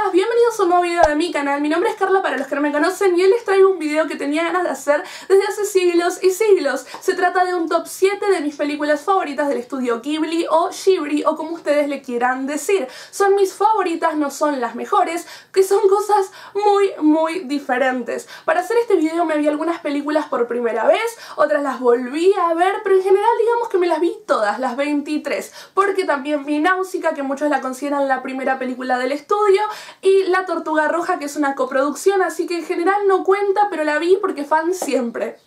chicas, bienvenidos a un nuevo video de mi canal. Mi nombre es Carla para los que no me conocen y hoy les traigo un video que tenía ganas de hacer desde hace siglos y siglos. Se trata de un top 7 de mis películas favoritas del estudio Ghibli o Ghibli o como ustedes le quieran decir. Son mis favoritas, no son las mejores, que son cosas muy muy diferentes. Para hacer este video me vi algunas películas por primera vez, otras las volví a ver, pero en general digamos que me las vi todas, las 23, porque también vi Nausicaä, que muchos la consideran la primera película del estudio, y La Tortuga Roja, que es una coproducción, así que en general no cuenta, pero la vi porque fan siempre.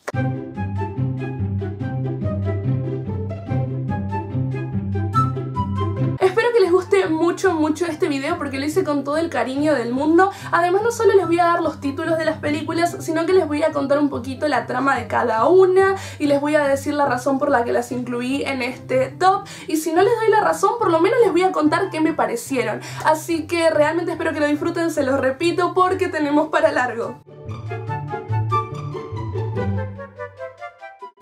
Espero que les guste mucho este video porque lo hice con todo el cariño del mundo. Además, no solo les voy a dar los títulos de las películas, sino que les voy a contar un poquito la trama de cada una y les voy a decir la razón por la que las incluí en este top, y si no les doy la razón, por lo menos les voy a contar qué me parecieron. Así que realmente espero que lo disfruten, se los repito, porque tenemos para largo.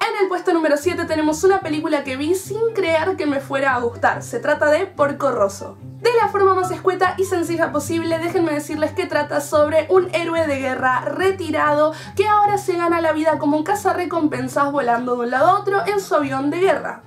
En el puesto número 7 tenemos una película que vi sin creer que me fuera a gustar. Se trata de Porco Rosso. De la forma más escueta y sencilla posible, déjenme decirles que trata sobre un héroe de guerra retirado que ahora se gana la vida como un cazarrecompensas volando de un lado a otro en su avión de guerra.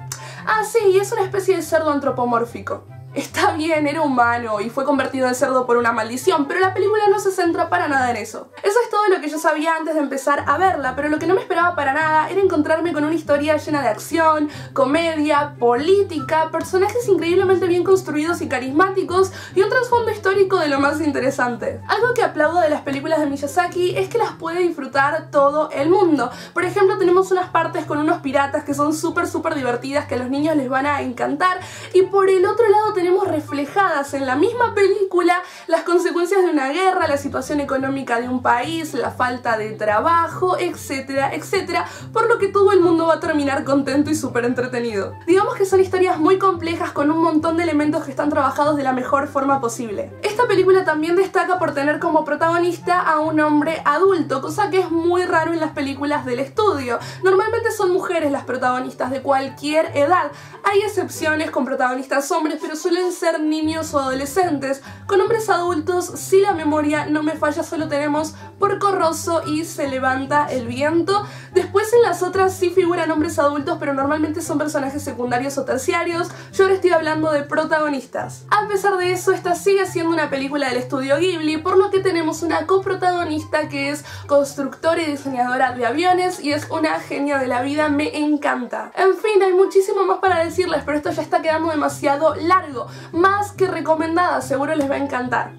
Ah sí, y es una especie de cerdo antropomórfico. Está bien, era humano y fue convertido en cerdo por una maldición, pero la película no se centra para nada en eso. Eso es todo lo que yo sabía antes de empezar a verla, pero lo que no me esperaba para nada era encontrarme con una historia llena de acción, comedia, política, personajes increíblemente bien construidos y carismáticos, y un trasfondo histórico de lo más interesante. Algo que aplaudo de las películas de Miyazaki es que las puede disfrutar todo el mundo. Por ejemplo, tenemos unas partes con unos piratas que son súper divertidas, que a los niños les van a encantar, y por el otro lado tenemos reflejadas en la misma película las consecuencias de una guerra, la situación económica de un país, la falta de trabajo, etcétera, etcétera, por lo que todo el mundo va a terminar contento y súper entretenido. Digamos que son historias muy complejas con un montón de elementos que están trabajados de la mejor forma posible. Esta película también destaca por tener como protagonista a un hombre adulto, cosa que es muy raro en las películas del estudio. Normalmente son mujeres las protagonistas de cualquier edad. Hay excepciones con protagonistas hombres, pero suelen ser niños o adolescentes. Con hombres adultos, si la memoria no me falla, solo tenemos Porco Rosso y Se levanta el viento. Después en las otras sí figuran hombres adultos, pero normalmente son personajes secundarios o terciarios. Yo ahora estoy hablando de protagonistas. A pesar de eso, esta sigue siendo una película del estudio Ghibli, por lo que tenemos una coprotagonista que es constructora y diseñadora de aviones y es una genia de la vida, me encanta. En fin, hay muchísimo más para decirles, pero esto ya está quedando demasiado largo. Más que recomendada, seguro les va a encantar.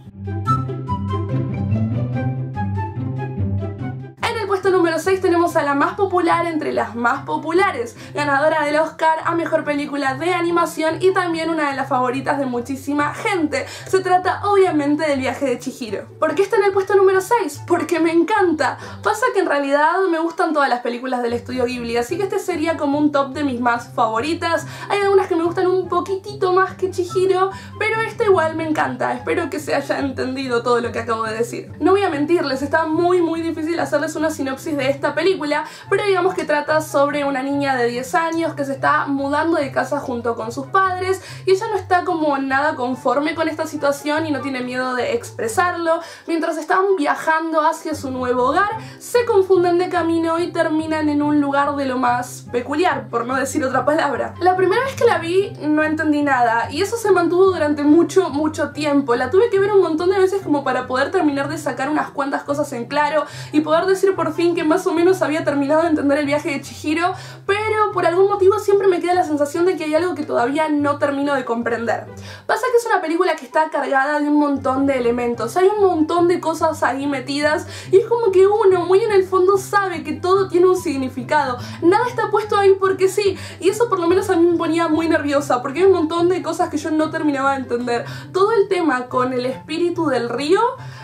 Número 6 tenemos a la más popular entre las más populares, ganadora del Oscar a Mejor Película de Animación y también una de las favoritas de muchísima gente. Se trata obviamente del viaje de Chihiro. ¿Por qué está en el puesto número 6? Porque me encanta. Pasa que en realidad me gustan todas las películas del estudio Ghibli, así que este sería como un top de mis más favoritas. Hay algunas que me gustan un poquitito más que Chihiro, pero esta igual me encanta. Espero que se haya entendido todo lo que acabo de decir. No voy a mentirles, está muy difícil hacerles una sinopsis de esta película, pero digamos que trata sobre una niña de 10 años que se está mudando de casa junto con sus padres y ella no está como nada conforme con esta situación y no tiene miedo de expresarlo. Mientras están viajando hacia su nuevo hogar, se confunden de camino y terminan en un lugar de lo más peculiar, por no decir otra palabra. La primera vez que la vi no entendí nada y eso se mantuvo durante mucho tiempo. La tuve que ver un montón de veces como para poder terminar de sacar unas cuantas cosas en claro y poder decir por fin que más o menos había terminado de entender el viaje de Chihiro, pero por algún motivo siempre me queda la sensación de que hay algo que todavía no termino de comprender. Pasa que es una película que está cargada de un montón de elementos, hay un montón de cosas ahí metidas y es como que uno muy en el fondo sabe que todo tiene un significado, nada está puesto ahí porque sí, y eso por lo menos a mí me ponía muy nerviosa porque hay un montón de cosas que yo no terminaba de entender. Todo el tema con el espíritu del río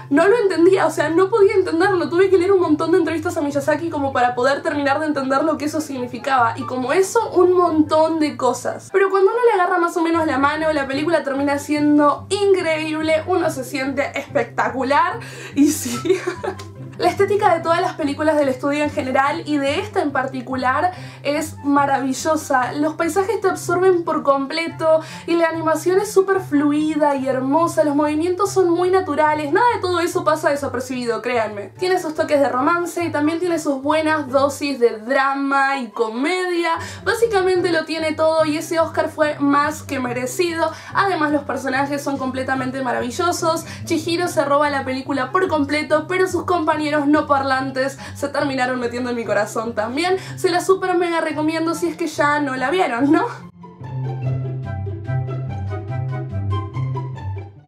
no lo entendía, o sea, no podía entenderlo, tuve que leer un montón de entrevistas a Miyazaki como para poder terminar de entender lo que eso significaba, y como eso, un montón de cosas. Pero cuando uno le agarra más o menos la mano, la película termina siendo increíble, uno se siente espectacular, y sí... La estética de todas las películas del estudio en general y de esta en particular es maravillosa. Los paisajes te absorben por completo y la animación es súper fluida y hermosa. Los movimientos son muy naturales, nada de todo eso pasa desapercibido, créanme. Tiene sus toques de romance y también tiene sus buenas dosis de drama y comedia. Básicamente lo tiene todo y ese Oscar fue más que merecido. Además los personajes son completamente maravillosos. Chihiro se roba la película por completo, pero sus compañeros no parlantes se terminaron metiendo en mi corazón también. Se la super mega recomiendo si es que ya no la vieron, ¿no?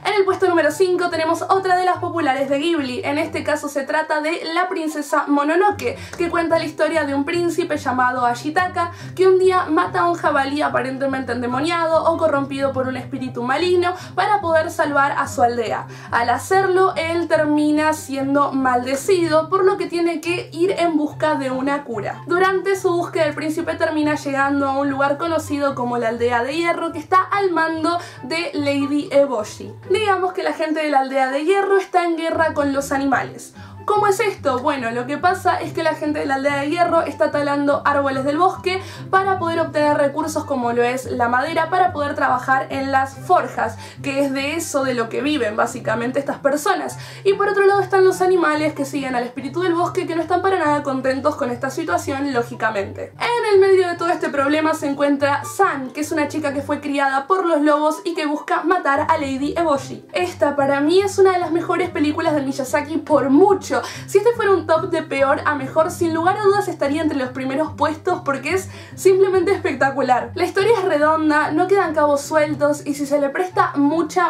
En el puesto número 5 tenemos otra de las populares de Ghibli. En este caso se trata de La princesa Mononoke, que cuenta la historia de un príncipe llamado Ashitaka que un día mata a un jabalí aparentemente endemoniado o corrompido por un espíritu maligno para poder salvar a su aldea. Al hacerlo, él termina siendo maldecido, por lo que tiene que ir en busca de una cura. Durante su búsqueda, el príncipe termina llegando a un lugar conocido como la aldea de hierro, que está al mando de Lady Eboshi. Digamos que la gente de la aldea de hierro está en guerra con los animales. ¿Cómo es esto? Bueno, lo que pasa es que la gente de la aldea de hierro está talando árboles del bosque para poder obtener recursos como lo es la madera para poder trabajar en las forjas, que es de eso de lo que viven básicamente estas personas. Y por otro lado están los animales que siguen al espíritu del bosque, que no están para nada contentos con esta situación, lógicamente. En el medio de todo este problema se encuentra San, que es una chica que fue criada por los lobos y que busca matar a Lady Eboshi. Esta para mí es una de las mejores películas de Miyazaki por mucho. Si este fuera un top de peor a mejor, sin lugar a dudas estaría entre los primeros puestos porque es simplemente espectacular. La historia es redonda, no quedan cabos sueltos y si se le presta mucha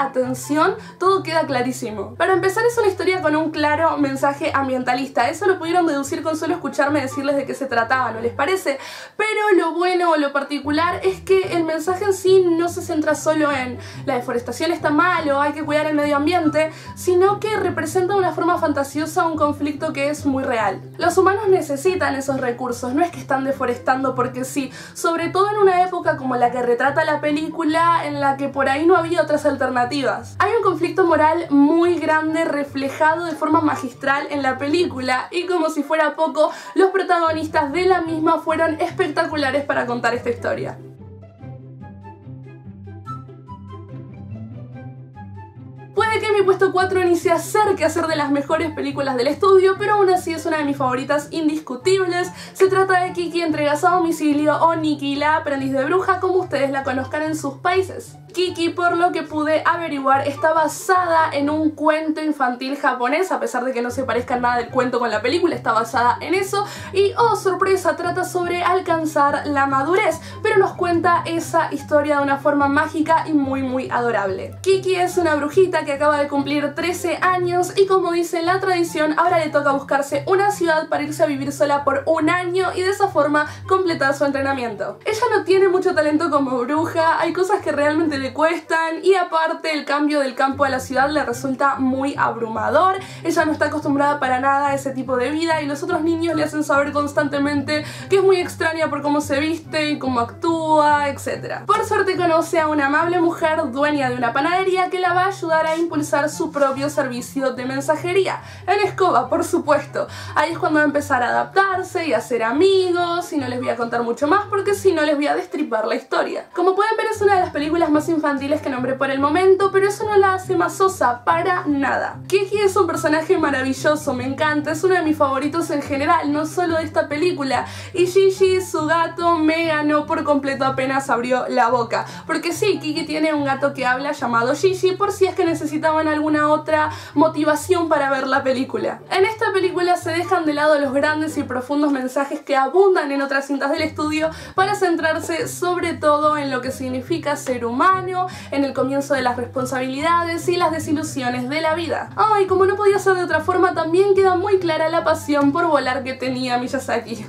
atención, todo queda clarísimo. Para empezar, es una historia con un claro mensaje ambientalista. Eso lo pudieron deducir con solo escucharme decirles de qué se trataba, ¿no les parece? Pero lo bueno o lo particular es que el mensaje en sí no se centra solo en la deforestación está mal o hay que cuidar el medio ambiente, sino que representa de una forma fantasiosa un conflicto que es muy real. Los humanos necesitan esos recursos, no es que están deforestando porque sí, sobre todo en una época como la que retrata la película, en la que por ahí no había otras alternativas. Hay un conflicto moral muy grande reflejado de forma magistral en la película y, como si fuera poco, los protagonistas de la misma fueron espectaculares para contar esta historia. Puede que mi puesto 4 ni se acerque a ser de las mejores películas del estudio, pero aún así es una de mis favoritas indiscutibles. Se trata de Kiki entregas a domicilio, o Nikki la aprendiz de bruja, como ustedes la conozcan en sus países. Kiki, por lo que pude averiguar, está basada en un cuento infantil japonés, a pesar de que no se parezca nada del cuento con la película, está basada en eso, y oh sorpresa, trata sobre alcanzar la madurez, pero nos cuenta esa historia de una forma mágica y muy adorable. Kiki es una brujita que acaba de cumplir 13 años y, como dice la tradición, ahora le toca buscarse una ciudad para irse a vivir sola por un año y de esa forma completar su entrenamiento. Ella no tiene mucho talento como bruja, hay cosas que realmente le cuestan y aparte el cambio del campo a la ciudad le resulta muy abrumador. Ella no está acostumbrada para nada a ese tipo de vida y los otros niños le hacen saber constantemente que es muy extraña por cómo se viste y cómo actúa, etc. Por suerte conoce a una amable mujer dueña de una panadería que la va a ayudar a impulsar su propio servicio de mensajería, en escoba por supuesto. Ahí es cuando va a empezar a adaptarse y a hacer amigos, y no les voy a contar mucho más porque si no les voy a destripar la historia. Como pueden ver, es una de las películas más infantiles que nombré por el momento, pero eso no la hace masosa para nada. Kiki es un personaje maravilloso, me encanta, es uno de mis favoritos en general, no solo de esta película, y Gigi, su gato, me ganó por completo apenas abrió la boca, porque sí, Kiki tiene un gato que habla llamado Gigi, por si es que necesitaban alguna otra motivación para ver la película. En esta película se dejan de lado los grandes y profundos mensajes que abundan en otras cintas del estudio para centrarse sobre todo en lo que significa ser humano, en el comienzo de las responsabilidades y las desilusiones de la vida. Y como no podía ser de otra forma, también queda muy clara la pasión por volar que tenía Miyazaki.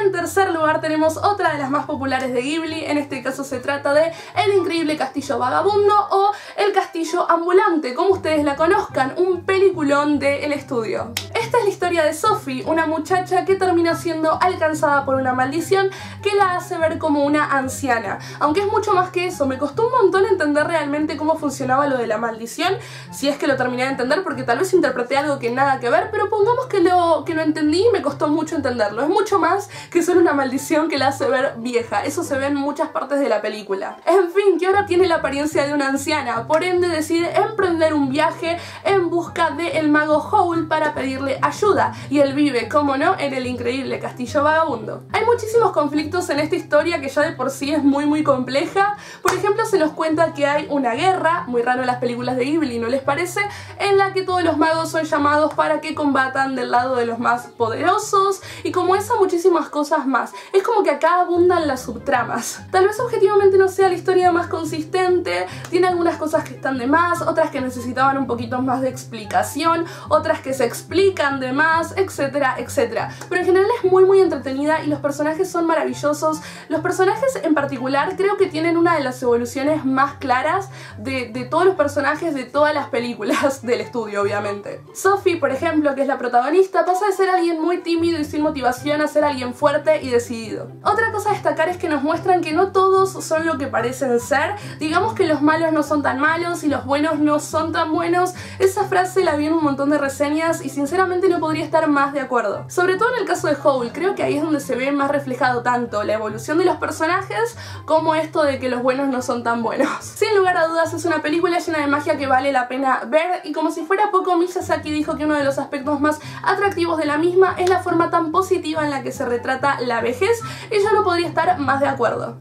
En tercer lugar tenemos otra de las más populares de Ghibli, en este caso se trata de El Increíble Castillo Vagabundo, o El Castillo Ambulante, como ustedes la conozcan, un peliculón del estudio. Esta es la historia de Sophie, una muchacha que termina siendo alcanzada por una maldición que la hace ver como una anciana. Aunque es mucho más que eso, me costó un montón entender realmente cómo funcionaba lo de la maldición, si es que lo terminé de entender, porque tal vez interpreté algo que nada que ver, pero pongamos que lo entendí y me costó mucho entenderlo. Es mucho más que solo una maldición que la hace ver vieja, eso se ve en muchas partes de la película. En fin, que ahora tiene la apariencia de una anciana, por ende decide emprender un viaje en busca del mago Howl para pedirle ayuda, y él vive, como no, en El Increíble Castillo Vagabundo. Hay muchísimos conflictos en esta historia que ya de por sí es muy compleja. Por ejemplo, se nos cuenta que hay una guerra, muy raro en las películas de Ghibli, ¿no les parece?, en la que todos los magos son llamados para que combatan del lado de los más poderosos, y como esa, muchísimas cosas más. Es como que acá abundan las subtramas. Tal vez objetivamente no sea la historia más consistente, tiene algunas cosas que están de más, otras que necesitaban un poquito más de explicación, otras que se explican de más, etcétera, etcétera. Pero en general es muy entretenida y los personajes son maravillosos. Los personajes en particular creo que tienen una de las evoluciones más claras de todos los personajes de todas las películas del estudio, obviamente. Sophie, por ejemplo, que es la protagonista, pasa de ser alguien muy tímido y sin motivación a ser alguien fuerte y decidido. Otra cosa a destacar es que nos muestran que no todos son lo que parecen ser. Digamos que los malos no son tan malos y los buenos no son tan buenos. Esa frase la vi en un montón de reseñas y sinceramente no podría estar más de acuerdo. Sobre todo en el caso de Howl, creo que ahí es donde se ve más reflejado tanto la evolución de los personajes como esto de que los buenos no son tan buenos. Sin lugar a dudas es una película llena de magia que vale la pena ver, y como si fuera poco, Miyazaki dijo que uno de los aspectos más atractivos de la misma es la forma tan positiva en la que se retrata la vejez, y yo no podría estar más de acuerdo.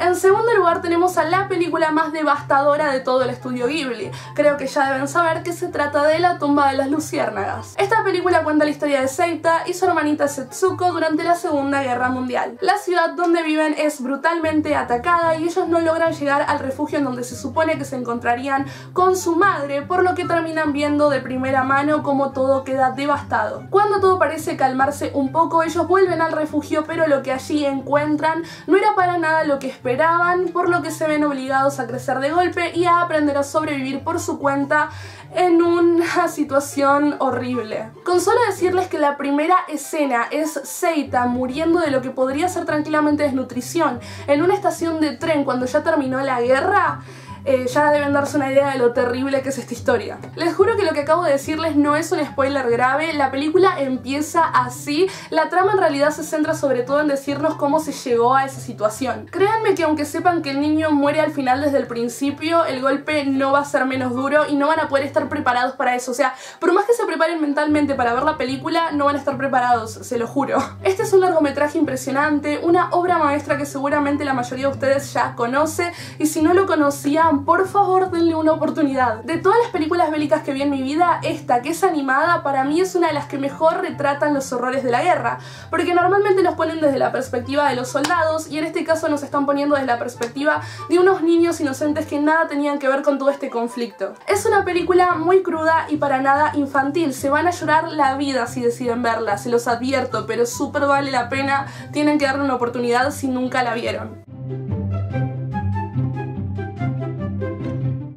En segundo lugar tenemos a la película más devastadora de todo el estudio Ghibli. Creo que ya deben saber que se trata de La tumba de las luciérnagas. Esta película cuenta la historia de Seita y su hermanita Setsuko durante la Segunda Guerra Mundial. La ciudad donde viven es brutalmente atacada y ellos no logran llegar al refugio en donde se supone que se encontrarían con su madre, por lo que terminan viendo de primera mano cómo todo queda devastado. Cuando todo parece calmarse un poco, ellos vuelven al refugio, pero lo que allí encuentran no era para nada lo que esperaban, por lo que se ven obligados a crecer de golpe y a aprender a sobrevivir por su cuenta en una situación horrible. Con solo decirles que la primera escena es Seita muriendo de lo que podría ser tranquilamente desnutrición en una estación de tren cuando ya terminó la guerra, ya deben darse una idea de lo terrible que es esta historia. Les juro que lo que acabo de decirles no es un spoiler grave, la película empieza así, la trama en realidad se centra sobre todo en decirnos cómo se llegó a esa situación. Créanme que aunque sepan que el niño muere al final desde el principio, el golpe no va a ser menos duro y no van a poder estar preparados para eso. O sea, por más que se preparen mentalmente para ver la película, no van a estar preparados, se lo juro. Este es un largometraje impresionante, una obra maestra que seguramente la mayoría de ustedes ya conoce, y si no lo conocían, por favor denle una oportunidad. De todas las películas bélicas que vi en mi vida, esta, que es animada, para mí es una de las que mejor retratan los horrores de la guerra, porque normalmente nos ponen desde la perspectiva de los soldados y en este caso nos están poniendo desde la perspectiva de unos niños inocentes que nada tenían que ver con todo este conflicto. Es una película muy cruda y para nada infantil, se van a llorar la vida si deciden verla, se los advierto, pero súper vale la pena, tienen que darle una oportunidad si nunca la vieron.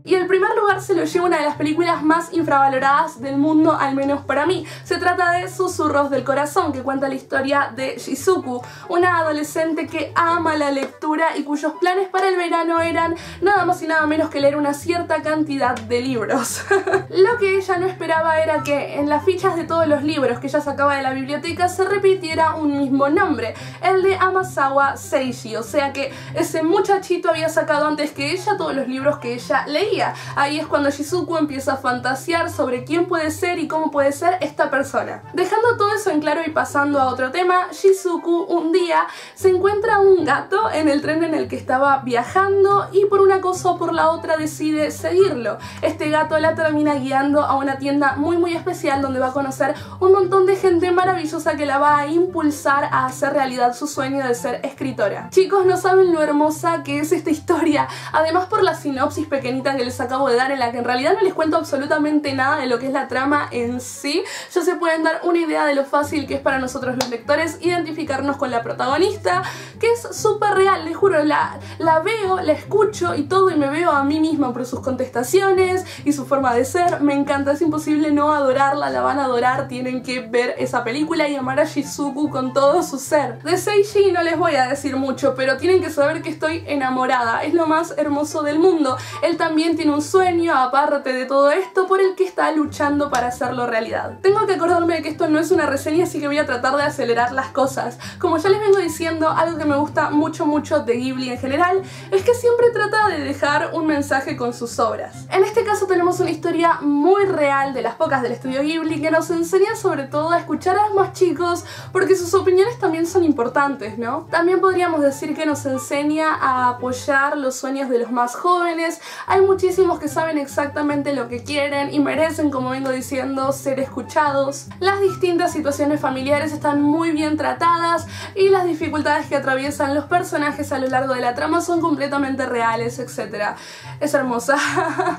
Y el primer lugar se lo lleva una de las películas más infravaloradas del mundo, al menos para mí. Se trata de Susurros del Corazón, que cuenta la historia de Shizuku, una adolescente que ama la lectura y cuyos planes para el verano eran nada más y nada menos que leer una cierta cantidad de libros. Lo que ella no esperaba era que en las fichas de todos los libros que ella sacaba de la biblioteca se repitiera un mismo nombre, el de Amasawa Seiji, o sea que ese muchachito había sacado antes que ella todos los libros que ella leía. Ahí es cuando Shizuku empieza a fantasear sobre quién puede ser y cómo puede ser esta persona. Dejando todo eso en claro y pasando a otro tema, Shizuku un día se encuentra un gato en el tren en el que estaba viajando y por una cosa o por la otra decide seguirlo. Este gato la termina guiando a una tienda muy especial donde va a conocer un montón de gente maravillosa que la va a impulsar a hacer realidad su sueño de ser escritora. Chicos, no saben lo hermosa que es esta historia. Además, por la sinopsis pequeñita que les acabo de dar, en la que en realidad no les cuento absolutamente nada de lo que es la trama en sí. Ya se pueden dar una idea de lo fácil que es para nosotros los lectores identificarnos con la protagonista, que es súper real, les juro, la veo, la escucho y todo, y me veo a mí misma por sus contestaciones y su forma de ser. Me encanta, es imposible no adorarla, la van a adorar, tienen que ver esa película y amar a Shizuku con todo su ser. De Seiji no les voy a decir mucho, pero tienen que saber que estoy enamorada, es lo más hermoso del mundo. Él también tiene un sueño, aparte de todo esto, por el que está luchando para hacerlo realidad. Tengo que acordarme de que esto no es una reseña, así que voy a tratar de acelerar las cosas. Como ya les vengo diciendo, algo que me gusta mucho mucho de Ghibli en general es que siempre trata de dejar un mensaje con sus obras. En este caso tenemos una historia muy real, de las pocas del estudio Ghibli, que nos enseña sobre todo a escuchar a los más chicos, porque sus opiniones también son importantes, ¿no? También podríamos decir que nos enseña a apoyar los sueños de los más jóvenes. Hay muchísimos que saben exactamente lo que quieren y merecen, como vengo diciendo, ser escuchados. Las distintas situaciones familiares están muy bien tratadas y las dificultades que atraviesan los personajes a lo largo de la trama son completamente reales, etc. Es hermosa.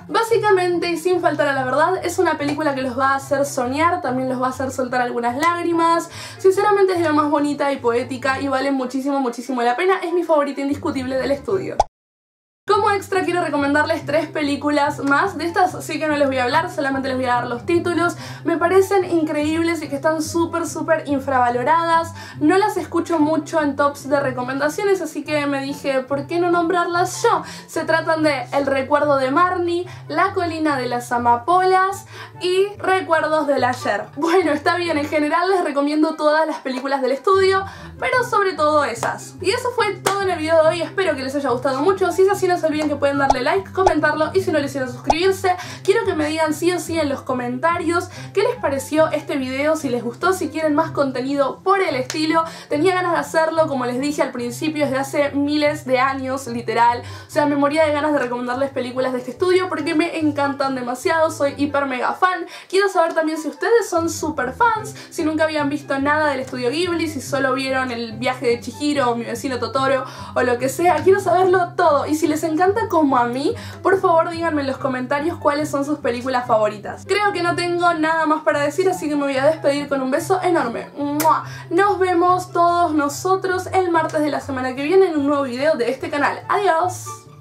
Básicamente, y sin faltar a la verdad, es una película que los va a hacer soñar, también los va a hacer soltar algunas lágrimas. Sinceramente es de lo más bonita y poética y vale muchísimo, muchísimo la pena. Es mi favorita indiscutible del estudio. Como extra quiero recomendarles 3 películas más. De estas sí que no les voy a hablar, solamente les voy a dar los títulos. Me parecen increíbles y que están súper súper infravaloradas. No las escucho mucho en tops de recomendaciones, así que me dije, ¿por qué no nombrarlas yo? Se tratan de El recuerdo de Marnie, La colina de las amapolas y Recuerdos del ayer. Bueno, está bien, en general les recomiendo todas las películas del estudio, pero sobre todo esas. Y eso fue todo en el video de hoy, espero que les haya gustado mucho. Si es así, no se olviden que pueden darle like, comentarlo, y si no lo hicieron, suscribirse. Quiero que me digan sí o sí en los comentarios qué les pareció este video, si les gustó, si quieren más contenido por el estilo. Tenía ganas de hacerlo, como les dije al principio, desde hace miles de años, literal. O sea, me moría de ganas de recomendarles películas de este estudio porque me encantan demasiado, soy hiper mega fan. Quiero saber también si ustedes son super fans, si nunca habían visto nada del estudio Ghibli, si solo vieron El viaje de Chihiro o Mi vecino Totoro o lo que sea. Quiero saberlo todo, y si les encanta como a mí, por favor díganme en los comentarios cuáles son sus películas favoritas. Creo que no tengo nada más para decir, así que me voy a despedir con un beso enorme. ¡Mua! Nos vemos todos nosotros el martes de la semana que viene en un nuevo video de este canal. ¡Adiós!